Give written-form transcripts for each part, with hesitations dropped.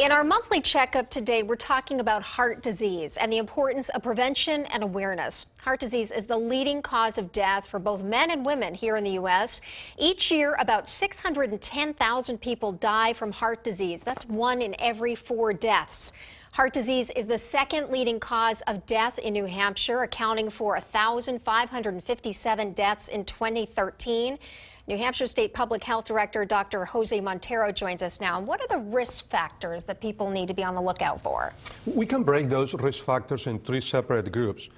In our monthly checkup today, we're talking about heart disease and the importance of prevention and awareness. Heart disease is the leading cause of death for both men and women here in the U.S. Each year, about 610,000 people die from heart disease. That's 1 in every 4 deaths. Heart disease is the second leading cause of death in New Hampshire, accounting for 1,557 deaths in 2013. New Hampshire State Public Health Director Dr. Jose Montero joins us now. And what are the risk factors that people need to be on the lookout for? We can break those risk factors in 3 separate groups.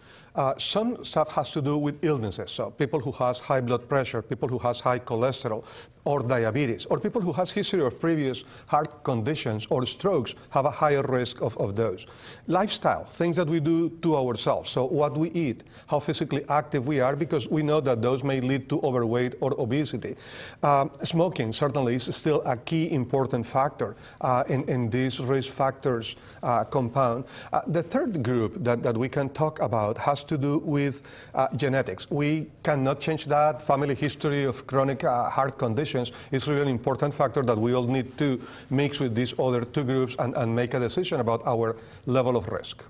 Some stuff has to do with illnesses, so people who has high blood pressure, people who has high cholesterol or diabetes, or people who has history of previous heart conditions or strokes have a higher risk of those. Lifestyle, things that we do to ourselves, so what we eat, how physically active we are, because we know that those may lead to overweight or obesity. Smoking certainly is still a key important factor in these risk factors compound. The third group that we can talk about has to do with genetics. We cannot change that. Family history of chronic heart conditions is really an important factor that we all need to mix with these other 2 groups and make a decision about our level of risk.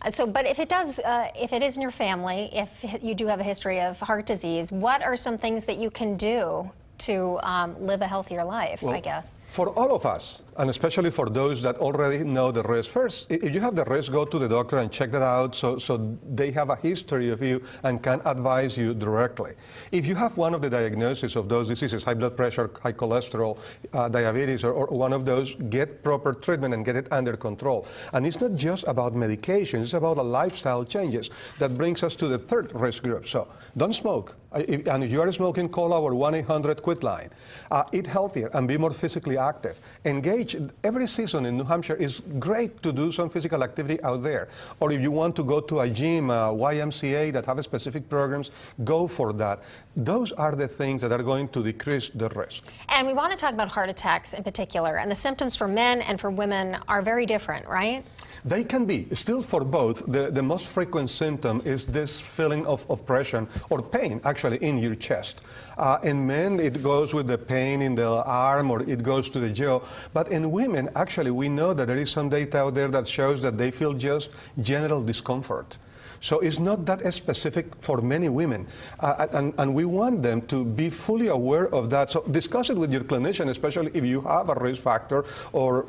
But if it is in your family, if you do have a history of heart disease, what are some things that you can do to live a healthier life, well, I guess? For all of us, and especially for those that already know the risk, first, if you have the risk, go to the doctor and check that out so they have a history of you and can advise you directly. If you have one of the diagnoses of those diseases, high blood pressure, high cholesterol, diabetes, or one of those, get proper treatment and get it under control. And it's not just about medication, it's about the lifestyle changes. That brings us to the third risk group. So don't smoke. And if you are smoking, call our 1-800-QUIT line. Eat healthier and be more physically active. Engage. Every season in New Hampshire is great to do some physical activity out there. Or if you want to go to a gym, YMCA, that have specific programs, go for that. Those are the things that are going to decrease the risk. And we want to talk about heart attacks in particular. And the symptoms for men and for women are very different, right? They can be. Still, for both, the most frequent symptom is this feeling of oppression or pain, actually, in your chest. In men, it goes with the pain in the arm or it goes to the jaw. But in women, actually, we know that there is some data out there that shows that they feel just general discomfort. So it's not that specific for many women, and we want them to be fully aware of that. So discuss it with your clinician, especially if you have a risk factor or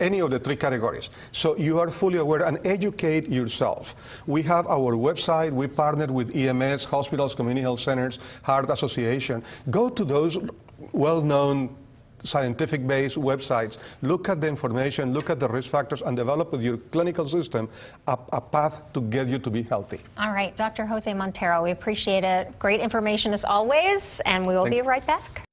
any of the 3 categories. So you are fully aware and educate yourself. We have our website. We partnered with EMS, hospitals, community health centers, Heart Association. Go to those well-known scientific-based websites, look at the information, look at the risk factors, and develop with your clinical system a path to get you to be healthy. All right, Dr. Jose Montero, we appreciate it. Great information as always, and we will be right back.